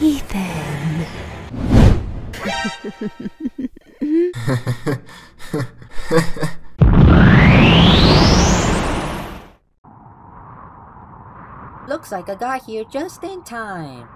Ethan. Looks like I got here just in time.